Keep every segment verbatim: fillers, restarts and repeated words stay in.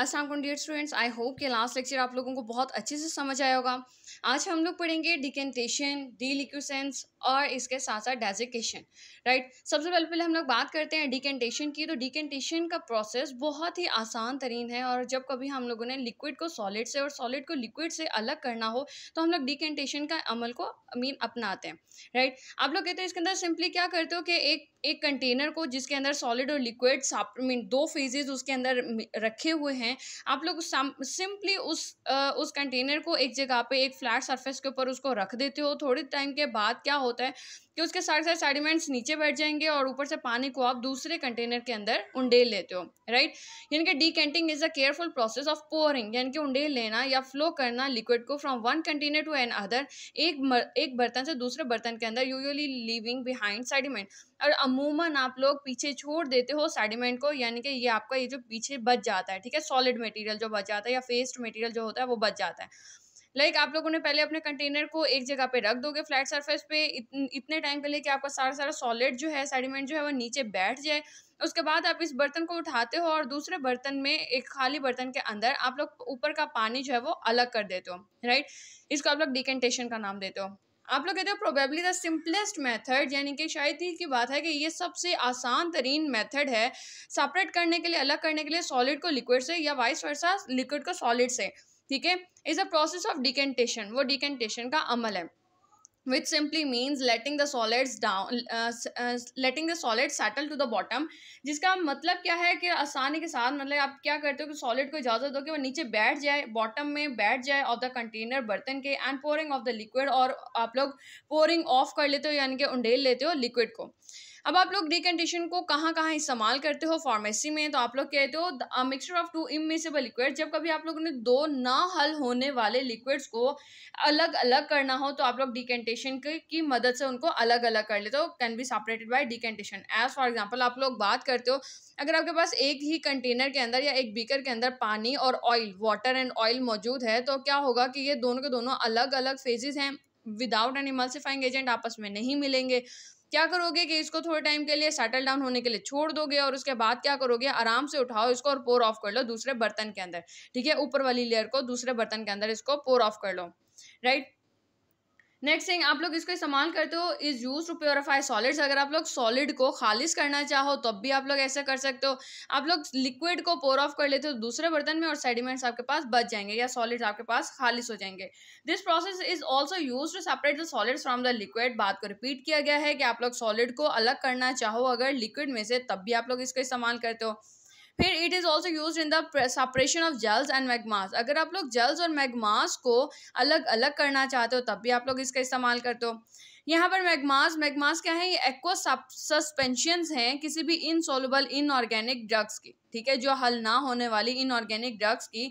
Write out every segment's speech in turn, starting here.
अस्सलाम वालेकुम dear students, I hope कि लास्ट लेक्चर आप लोगों को बहुत अच्छे से समझ आया होगा। आज हम लोग पढ़ेंगे डिकेंटेशन, डिलिक्वेसेंस और इसके साथ साथ डेसिकेशन, राइट। सबसे पहले पहले हम लोग बात करते हैं डिकेंटेशन की। तो डिकेंटेशन का प्रोसेस बहुत ही आसान तरीन है, और जब कभी हम लोगों ने लिक्विड को सॉलिड से और सॉलिड को लिक्विड से अलग करना हो तो हम लोग डिकेंटेशन का अमल को मीन अपनाते हैं, राइट। आप लोग कहते हैं इसके अंदर सिंपली क्या करते हो कि एक एक कंटेनर को जिसके अंदर सॉलिड और लिक्विड मीन दो फेजेस उसके अंदर रखे हुए हैं, आप लोग सिंपली उस आ, उस कंटेनर को एक जगह पे एक फ्लैट सरफेस के ऊपर उसको रख देते हो। थोड़े टाइम के बाद क्या होता है कि उसके सारे सारे सेडिमेंट्स नीचे बैठ जाएंगे और ऊपर से पानी को आप दूसरे कंटेनर के अंदर उंडेल लेते हो, राइट। यानी कि decanting is a careful process of pouring, यानी कि उंडेल लेना या फ्लो करना लिक्विड को from one container to another, एक एक बर्तन से दूसरे बर्तन के अंदर, यूजुअली लीविंग बिहाइंड सेडिमेंट। और अमूमन आप लोग पीछे छोड़ देते हो सेडिमेंट को, यानी कि ये आपका ये जो पीछे बच जाता है, ठीक है, सॉलिड मटेरियल जो बच जाता है या फेस्ड मटेरियल जो होता है वो बच जाता है। लाइक like, आप लोगों ने पहले अपने कंटेनर को एक जगह पे रख दोगे फ्लैट सरफेस पे इतन, इतने टाइम के लिए कि आपका सारा सारा सॉलिड जो है सेडिमेंट जो है वो नीचे बैठ जाए। उसके बाद आप इस बर्तन को उठाते हो और दूसरे बर्तन में, एक खाली बर्तन के अंदर आप लोग ऊपर का पानी जो है वो अलग कर देते हो, राइट। इसको आप लोग डिकेंटेशन का नाम देते हो। आप लोग कहते हो प्रोबेबली द सिंपलेस्ट मेथड, यानी कि शायद ही की बात है कि ये सबसे आसान तरीन मेथड है सेपरेट करने के लिए, अलग करने के लिए सॉलिड को लिक्विड से या वाइस वर्सा लिक्विड को सॉलिड से, ठीक है। Is a process of decantation, वो डिकेंटेशन का अमल है। Which simply means letting the solids down, uh, uh, letting the solids settle to the bottom, जिसका मतलब क्या है कि आसानी के साथ, मतलब आप क्या करते हो कि सॉलिड को इजाज़त दो कि वो नीचे बैठ जाए, बॉटम में बैठ जाए ऑफ द कंटेनर बर्तन के, and pouring of the liquid, और आप लोग pouring off कर लेते हो, यानी कि उंडेल लेते हो लिक्विड को। अब आप लोग डिकेंटेशन को कहाँ कहाँ इस्तेमाल करते हो फार्मेसी में? तो आप लोग कहते हो mixture of two immiscible liquid, जब कभी आप लोगों ने दो ना हल होने वाले लिक्विड्स को अलग अलग करना हो तो आप लोग डिकेंटेशन की मदद से उनको अलग अलग कर लेते हो, can be separated by decantation. As for example आप लोग बात करते हो, अगर आपके पास एक ही कंटेनर के अंदर या एक बीकर के अंदर पानी और ऑयल, वाटर एंड ऑयल मौजूद है, तो क्या होगा कि ये दोनों के दोनों अलग अलग फेजेस हैं, विदाउट एन इमल्सिफाइंग एजेंट आपस में नहीं मिलेंगे। क्या करोगे कि इसको थोड़े टाइम के लिए सेटल डाउन होने के लिए छोड़ दोगे, और उसके बाद क्या करोगे, आराम से उठाओ इसको और पोर ऑफ कर लो दूसरे बर्तन के अंदर, ठीक है, ऊपर वाली लेयर को दूसरे बर्तन के अंदर इसको पोर ऑफ कर लो, राइट। नेक्स्ट थिंग आप लोग इसको इस्तेमाल करते हो is use to purify solids. अगर आप लोग सॉलिड को खालिश करना चाहो तब भी आप लोग ऐसा कर सकते हो, आप लोग लिक्विड को पोर ऑफ कर लेते हो दूसरे बर्तन में और सेडिमेंट्स आपके पास बच जाएंगे या सॉलिड्स आपके पास खालिश हो जाएंगे। This process is also use to separate the solids from the liquid. बात को रिपीट किया गया है कि आप लोग सॉलिड को अलग करना चाहो अगर लिक्विड में से तब भी आप लोग इसको इस्तेमाल करते हो। फिर it is also use in the separation of gels and magmas. अगर आप लोग जल्स और मैग्मास को अलग अलग करना चाहते हो तब भी आप लोग इसका इस्तेमाल करते हो। यहाँ पर मैग्मास, मैग्मास क्या है, ये एक्वा सस्पेंशंस हैं किसी भी इनसॉल्युबल इनऑर्गेनिक ड्रग्स की, ठीक है, जो हल ना होने वाली इनऑर्गेनिक ड्रग्स की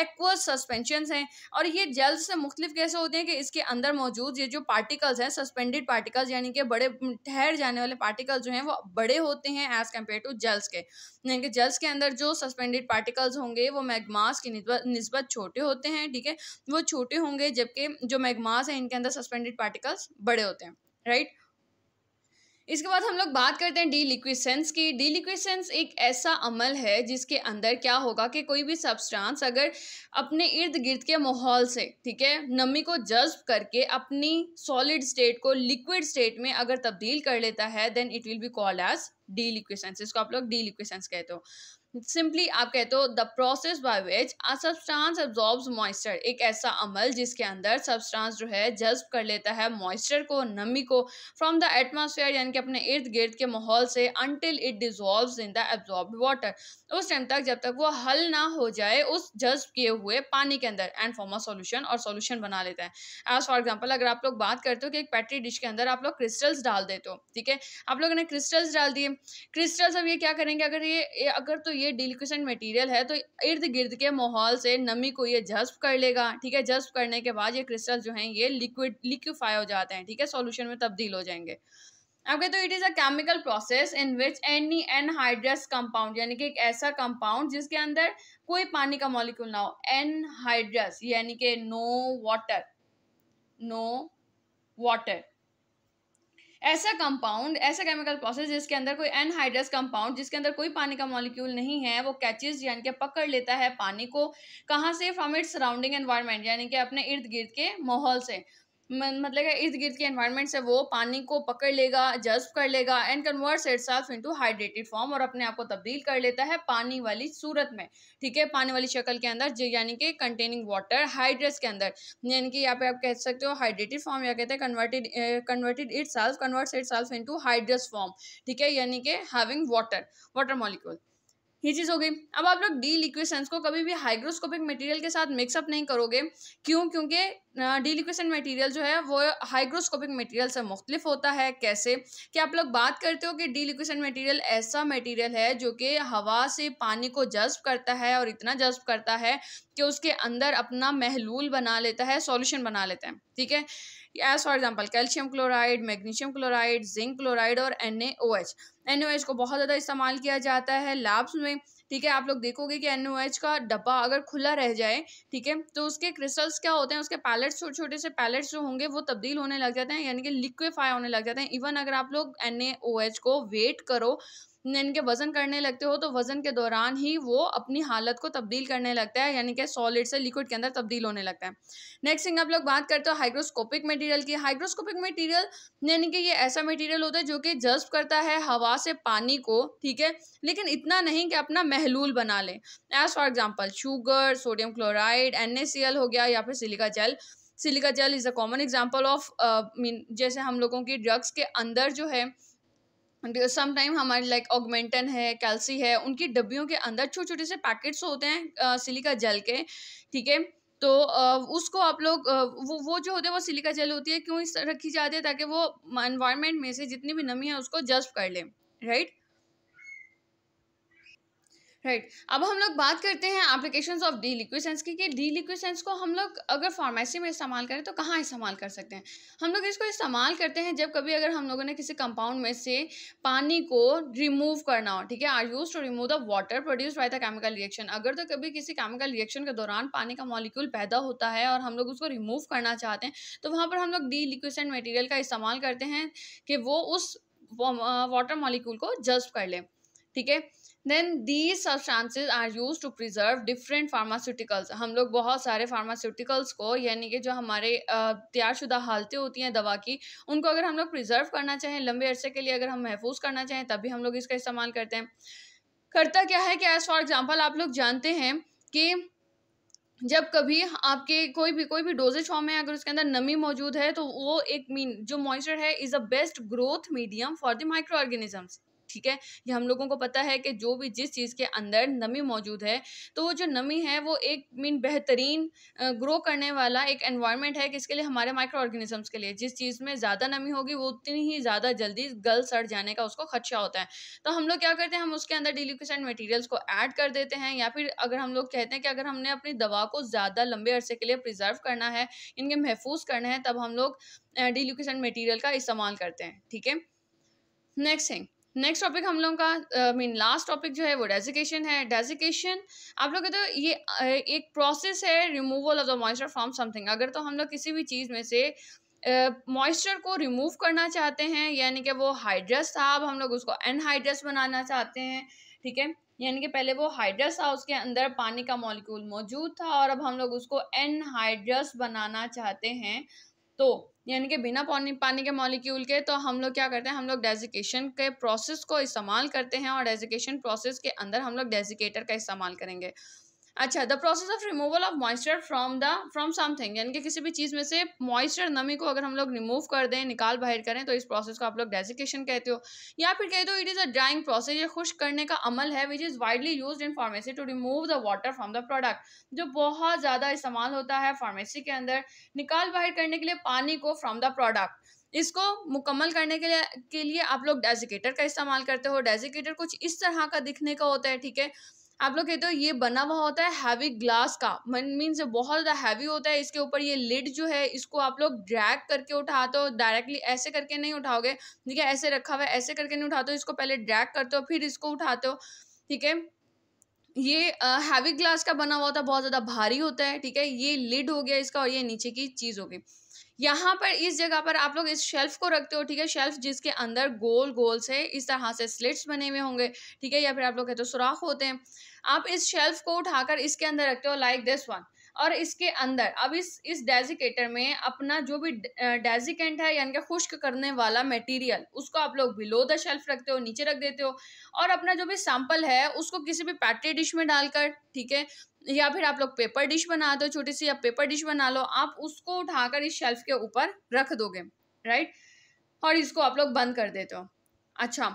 एक्वा सस्पेंशंस हैं। और ये जेल्स से मुख्तलिफ कैसे होते हैं कि इसके अंदर मौजूद ये जो पार्टिकल्स हैं, सस्पेंडेड पार्टिकल्स, यानी कि बड़े ठहर जाने वाले पार्टिकल्स जो हैं वो बड़े होते हैं एज़ कम्पेयर टू जेल्स के, यानी कि जेल्स के अंदर जो सस्पेंडेड पार्टिकल्स होंगे वो मैग्मास की निस्बत छोटे होते हैं, ठीक है, वो छोटे होंगे, जबकि जो मैग्मास हैं इनके अंदर सस्पेंडेड पार्टिकल्स बड़े होते हैं, राइट। इसके बाद हम लोग बात करते हैं डिलिक्वेसेंस की। डिलिक्वेसेंस एक ऐसा अमल है जिसके अंदर क्या होगा कि कोई भी सब्सटेंस अगर अपने इर्द गिर्द के माहौल से, ठीक है, नमी को जज्ब करके अपनी सॉलिड स्टेट को लिक्विड स्टेट में अगर तब्दील कर लेता है then it will be called as deliquescence. इसको आप लोग डिलिक्वेसेंस कहते हो। सिंपली आप कहते हो the process by which a substance absorbs moisture, एक ऐसा अमल जिसके अंदर सब्सटेंस जो है जज्ब कर लेता है मॉइस्चर को, नमी को, फ्रॉम द एटमॉस्फेयर, यानी कि अपने इर्द गिर्द के माहौल से, until it dissolves in the absorbed water, उस टाइम तक जब तक वो हल ना हो जाए उस जज्ब किए हुए पानी के अंदर, एंड फॉर्म अ सॉल्यूशन, और सॉल्यूशन बना लेता है। एज फॉर एग्जांपल अगर आप लोग बात करते हो कि एक पेट्री डिश के अंदर आप लोग क्रिस्टल्स डाल देते हो, ठीक है, आप लोगों ने क्रिस्टल्स डाल दिए, क्रिस्टल्स अब ये क्या करेंगे, अगर ये अगर तो ये डिलिक्वेसेंट मटेरियल है तो इर्द गिर्द के माहौल से नमी को ये जज्ब कर लेगा, ठीक है, जज्ब करने के बाद ये क्रिस्टल जो हैं ये लिक्विड लिक्विफाई हो जाते हैं, ठीक है, सॉल्यूशन में तब्दील हो जाएंगे। आप कहते हो it is a chemical process in which any anhydrous compound, यानी कि एक ऐसा कंपाउंड जिसके अंदर कोई पानी का मॉलिक्यूल ना हो, एनहाइड्रस यानी कि नो वाटर, नो वाटर, ऐसा कंपाउंड, ऐसा केमिकल प्रोसेस जिसके अंदर कोई एनहाइड्रस कंपाउंड, जिसके अंदर कोई पानी का मॉलिक्यूल नहीं है, वो कैचेज यानी कि पकड़ लेता है पानी को। कहाँ से? फ्रॉम इट्स सराउंडिंग एनवायरनमेंट, यानी कि अपने इर्द गिर्द के माहौल से, मतलब कि इर्द गिर्द के एनवायरनमेंट से वो पानी को पकड़ लेगा, जज्ब कर लेगा, and converts itself into hydrated form, और अपने आप को तब्दील कर लेता है पानी वाली सूरत में। ठीक है, पानी वाली शक्ल के अंदर, यानी कि कंटेनिंग वाटर, हाइड्रेट्स के अंदर, यानी कि यहाँ पे आप कह सकते हो हाइड्रेटेड फॉर्म, या कहते हैं converted converted itself converts itself into hydrous form. ठीक है, यानी कि हैविंग वाटर वाटर मॉलिक्यूल। ये चीज़ हो गई। अब आप लोग डीलिक्वेसेंस को कभी भी हाइग्रोस्कोपिक मटेरियल के साथ मिक्सअप नहीं करोगे। क्यों? क्योंकि डीलिक्वेसेंट मटेरियल जो है वो हाइग्रोस्कोपिक मटेरियल से मुख्तलिफ होता है। कैसे? कि आप लोग बात करते हो कि डीलिक्वेसेंट मटेरियल ऐसा मटेरियल है जो कि हवा से पानी को जज्ब करता है, और इतना जज्ब करता है कि उसके अंदर अपना महलूल बना लेता है, सॉल्यूशन बना लेता है। ठीक है, as for example calcium chloride, magnesium chloride, zinc chloride और N A O H. N O H को बहुत ज़्यादा इस्तेमाल किया जाता है लैब्स में। ठीक है, आप लोग देखोगे कि एन ओ एच का डब्बा अगर खुला रह जाए, ठीक है, तो उसके क्रिस्टल्स क्या होते हैं, उसके पैलेट्स, छोटे छोटे से पैलेट्स जो होंगे वो तब्दील होने लग जाते हैं, यानी कि लिक्विफाई होने लग जाते हैं। इवन अगर आप लोग एन ए ओ एच को वेट करो, इनके वज़न करने लगते हो, तो वज़न के दौरान ही वो अपनी हालत को तब्दील करने लगता है, यानी कि सॉलिड से लिक्विड के अंदर तब्दील होने लगता है। नेक्स्ट थिंग, आप लोग बात करते हो हाइग्रोस्कोपिक मटेरियल की। हाइग्रोस्कोपिक मटेरियल यानी कि ये ऐसा मटेरियल होता है जो कि जज्ब करता है हवा से पानी को, ठीक है, लेकिन इतना नहीं कि अपना महलूल बना ले। As for example sugar, sodium chloride, N A C L हो गया, या फिर silica gel. Silica gel is a common example of mean, जैसे हम लोगों की ड्रग्स के अंदर जो है समटाइम हमारे लाइक ऑगमेंटन है, कैल्सी है, उनकी डब्बियों के अंदर छोटे छोटे से पैकेट्स होते हैं सिलिका जेल के। ठीक है, तो उसको आप लोग वो वो जो होते हैं वो सिलिका जेल होती है। क्यों इस रखी जाती है? ताकि वो एनवायरनमेंट में से जितनी भी नमी है उसको जज्ब कर ले। Right right right. अब हम लोग बात करते हैं एप्लीकेशंस ऑफ डीलिक्वेसेंस की, कि डीलिक्वेसेंस को हम लोग अगर फार्मेसी में इस्तेमाल करें तो कहाँ इस्तेमाल कर सकते हैं। हम लोग इसको इस्तेमाल करते हैं जब कभी अगर हम लोगों ने किसी कंपाउंड में से पानी को रिमूव करना हो। ठीक है, are use to remove the water produced by the chemical reaction. अगर तो कभी किसी केमिकल रिएक्शन के दौरान पानी का मॉलिक्यूल पैदा होता है और हम लोग उसको रिमूव करना चाहते हैं, तो वहाँ पर हम लोग डीलिक्वेसेंट मटेरियल का इस्तेमाल करते हैं कि वो उस वाटर मॉलिक्यूल को जज्ब कर ले। ठीक है, then these substances are use to preserve different pharmaceuticals. हम लोग बहुत सारे फार्मास्यूटिकल्स को, यानी कि जो हमारे तैयारशुदा हालतें होती हैं दवा की, उनको अगर हम लोग प्रिजर्व करना चाहें लंबे अरसे के लिए, अगर हम महफूज करना चाहें, तब भी हम लोग इसका इस्तेमाल करते हैं। करता क्या है कि एज फॉर एग्जाम्पल आप लोग जानते हैं कि जब कभी आपके कोई भी कोई भी डोजेज फॉर्म है, अगर उसके अंदर नमी मौजूद है, तो वो एक मीन जो मॉइस्चर है is the best growth medium for the micro organisms. ठीक है, ये हम लोगों को पता है कि जो भी जिस चीज़ के अंदर नमी मौजूद है, तो वो जो नमी है वो एक मीन बेहतरीन ग्रो करने वाला एक एनवायरनमेंट है, किसके लिए? हमारे माइक्रो ऑर्गेनिजम्स के लिए। जिस चीज़ में ज़्यादा नमी होगी वो उतनी ही ज़्यादा जल्दी गल सड़ जाने का उसको खदशा होता है। तो हम लोग क्या करते हैं, हम उसके अंदर डिल्यूक्वेसेंट मटेरियल्स को ऐड कर देते हैं, या फिर अगर हम लोग कहते हैं कि अगर हमने अपनी दवा को ज़्यादा लंबे अरसे के लिए प्रिजर्व करना है, इनके महफूज करना है, तब हम लोग डिल्यूक्वेसेंट मटीरियल का इस्तेमाल करते हैं। ठीक है, नेक्स्ट थिंग नेक्स्ट टॉपिक हम लोगों का मीन लास्ट टॉपिक जो है वो डेसिकेशन है। डेसिकेशन आप लोग कहते हो ये एक प्रोसेस है removal of the moisture from something. अगर तो हम लोग किसी भी चीज़ में से मॉइस्चर uh, को रिमूव करना चाहते हैं, यानी कि वो हाइड्रस था, अब हम लोग उसको एनहाइड्रस बनाना चाहते हैं। ठीक है, यानी कि पहले वो हाइड्रस था, उसके अंदर पानी का मॉलिक्यूल मौजूद था, और अब हम लोग उसको एनहाइड्रस बनाना चाहते हैं, तो यानी कि बिना पानी पानी के मॉलिक्यूल के, तो हम लोग क्या करते हैं, हम लोग डेसिकेशन के प्रोसेस को इस्तेमाल करते हैं, और डेसिकेशन प्रोसेस के अंदर हम लोग डेसिकेटर का इस्तेमाल करेंगे। अच्छा, the process of removal of moisture from the from something, यानी कि किसी भी चीज़ में से मॉइस्चर नमी को अगर हम लोग रिमूव कर दें, निकाल बाहर करें, तो इस प्रोसेस को आप लोग डेसिकेशन कहते हो, या फिर कहते हो it is a drying process. ये खुश करने का अमल है which is widely used in pharmacy to remove the water from the product, जो बहुत ज़्यादा इस्तेमाल होता है फार्मेसी के अंदर, निकाल बाहर करने के लिए पानी को फ्रॉम द प्रोडक्ट। इसको मुकम्मल करने के लिए के लिए आप लोग डेसिकेटर का इस्तेमाल करते हो। डेसिकेटर कुछ इस तरह का दिखने का होता है। ठीक है, आप लोग कहते हो ये बना हुआ होता है हैवी ग्लास का, मीन्स बहुत ज़्यादा हैवी होता है। इसके ऊपर ये लिड जो है इसको आप लोग ड्रैग करके उठाते हो, डायरेक्टली ऐसे करके नहीं उठाओगे। ठीक है, ऐसे रखा हुआ है, ऐसे करके नहीं उठाते हो, इसको पहले ड्रैग करते हो फिर इसको उठाते हो। ठीक है, ये हैवी ग्लास का बना हुआ होता है, बहुत ज़्यादा भारी होता है। ठीक है, ये लिड हो गया इसका, और ये नीचे की चीज़ हो गई। यहाँ पर इस जगह पर आप लोग इस शेल्फ को रखते हो, ठीक है, शेल्फ जिसके अंदर गोल गोल से इस तरह से स्लिट्स बने हुए होंगे, ठीक है, या फिर आप लोग कहते हो सुराख होते हैं। आप इस शेल्फ को उठाकर इसके अंदर रखते हो लाइक दिस वन, और इसके अंदर अब इस इस डेसिकेटर में अपना जो भी डेसिकेंट है यानी कि खुश्क करने वाला मटेरियल, उसको आप लोग बिलो द शेल्फ रखते हो, नीचे रख देते हो, और अपना जो भी सैंपल है उसको किसी भी पैट्री डिश में डालकर, ठीक है, या फिर आप लोग पेपर डिश बना दो, छोटी सी या पेपर डिश बना लो, आप उसको उठाकर इस शेल्फ के ऊपर रख दोगे, राइट, और इसको आप लोग बंद कर देते हो। अच्छा,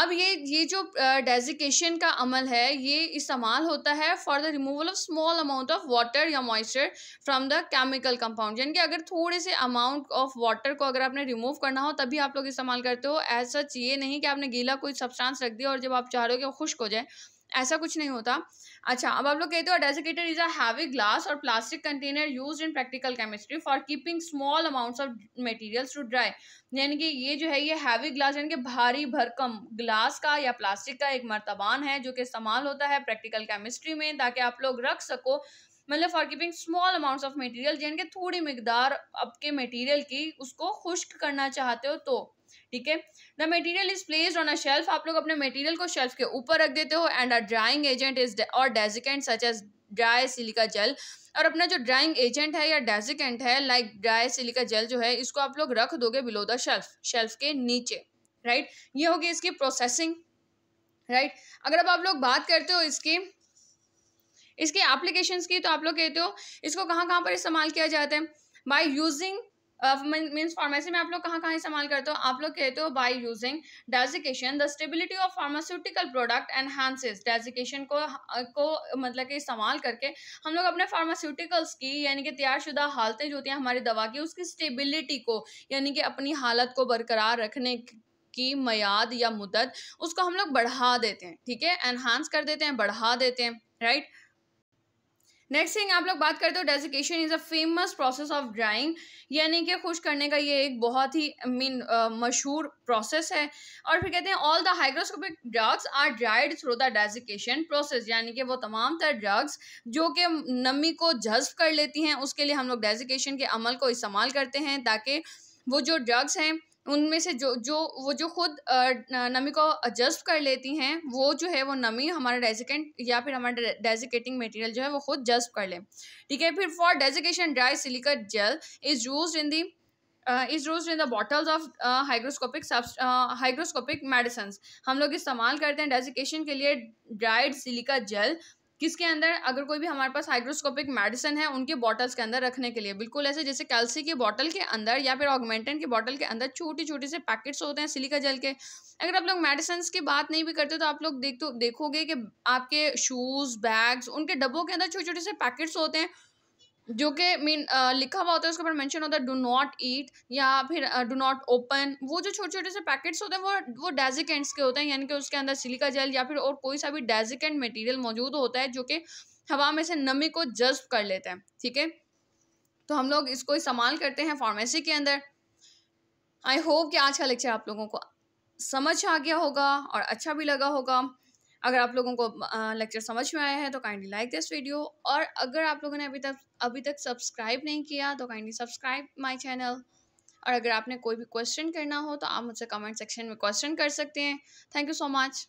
अब ये ये जो डेसिकेशन का अमल है ये इस्तेमाल होता है for the removal of small amount of water या moisture from the chemical compound, यानी कि अगर थोड़े से अमाउंट ऑफ वाटर को अगर आपने रिमूव करना हो तभी आप लोग इस्तेमाल करते हो। एज सच ये नहीं कि आपने गीला कोई सब्सटेंस रख दिया और जब आप चाह रहे हो कि वो खुश्क हो जाए, ऐसा कुछ नहीं होता। अच्छा, अब आप लोग कहते हो desiccator is a heavy glass और plastic container used in practical chemistry for keeping small amounts of materials to dry, यानी कि ये जो है ये हैवी ग्लास यानी कि भारी भरकम ग्लास का या प्लास्टिक का एक मर्तबान है जो कि इस्तेमाल होता है प्रैक्टिकल केमिस्ट्री में, ताकि आप लोग रख सको, मतलब for keeping small amounts of material, यानी कि थोड़ी मिकदार आपके मटेरियल की उसको खुश्क करना चाहते हो तो, ठीक है। The material is placed on a shelf, आप लोग अपने मटेरियल को शेल्फ के ऊपर रख देते हो, and a drying agent is और desiccant such as dry silica gel, और अपना जो ड्राइंग एजेंट है या डेसिकेंट है लाइक ड्राई सिलिका जेल जो है इसको आप लोग रख दोगे बिलो द शेल्फ, शेल्फ के नीचे, राइट। ये होगी इसकी प्रोसेसिंग, राइट। अगर अब आप लोग बात करते हो इसकी इसके एप्लीकेशंस की, तो आप लोग कहते हो इसको कहाँ कहाँ पर इस्तेमाल किया जाता है। बाय यूजिंग मीन्स फार्मेसी में आप लोग कहाँ कहाँ इस्तेमाल करते हो, आप लोग कहते हो by using desiccation the stability of pharmaceutical product enhances, desiccation को को मतलब कि इस्तेमाल करके हम लोग अपने फार्मास्यूटिकल्स की यानी कि तैयारशुदा हालतें जो होती हैं हमारी दवा की उसकी स्टेबिलिटी को यानी कि अपनी हालत को बरकरार रखने की मियाद या मुद्दत उसको हम लोग बढ़ा देते हैं, ठीक है, एनहांस कर देते हैं, बढ़ा देते हैं, राइट। नेक्स्ट थिंग आप लोग बात करते हो desiccation is a famous process of drying, यानी कि खुश करने का ये एक बहुत ही मीन मशहूर प्रोसेस है। और फिर कहते हैं all the hygroscopic drugs are dried through the desiccation process, यानी कि वो तमाम तर ड्रग्स जो कि नमी को जज्ब कर लेती हैं उसके लिए हम लोग डेसिकेशन के अमल को इस्तेमाल करते हैं, ताकि वो जो ड्रग्स हैं उनमें से जो जो वो जो खुद नमी को एडजस्ट कर लेती हैं वो जो है वो नमी हमारा डेसिकेंट या फिर हमारा डेसिकेटिंग मटेरियल जो है वो खुद जज्ब कर ले, ठीक है। फिर for desiccation dry silica gel is used in the is used in the bottles of hygroscopic hygroscopic medicine, हम लोग इस्तेमाल करते हैं डेसिकेशन के लिए ड्राइड सिलिका जेल, किसके अंदर, अगर कोई भी हमारे पास हाइग्रोस्कोपिक मेडिसिन है उनके बॉटल्स के अंदर रखने के लिए, बिल्कुल ऐसे जैसे कैल्सी की बॉटल के अंदर या फिर ऑगमेंटन की बॉटल के अंदर छोटे छोटे से पैकेट्स होते हैं सिलिका जेल के। अगर आप लोग मेडिसिन की बात नहीं भी करते तो आप लोग देख तो देखोगे कि आपके शूज़, बैग्स, उनके डब्बों के अंदर छोटे छोटे से पैकेट्स होते हैं जो कि मीन लिखा हुआ होता है, उसके ऊपर मेंशन होता है डू नॉट ईट या फिर डू नॉट ओपन। वो जो छोटे छोटे से पैकेट्स होते हैं वो वो डेसिकेंट्स के होते हैं, यानी कि उसके अंदर सिलिका जेल या फिर और कोई सा भी डेसिकेंट मटेरियल मौजूद होता है जो कि हवा में से नमी को जज्ब कर लेता है, ठीक है। तो हम लोग इसको इस्तेमाल करते हैं फार्मेसी के अंदर। आई होप कि आज का लेक्चर आप लोगों को समझ आ गया होगा और अच्छा भी लगा होगा। अगर आप लोगों को लेक्चर समझ में आया है तो काइंडली लाइक दिस वीडियो, और अगर आप लोगों ने अभी तक अभी तक सब्सक्राइब नहीं किया तो काइंडली सब्सक्राइब माय चैनल, और अगर आपने कोई भी क्वेश्चन करना हो तो आप मुझसे कमेंट सेक्शन में क्वेश्चन कर सकते हैं। Thank you so much.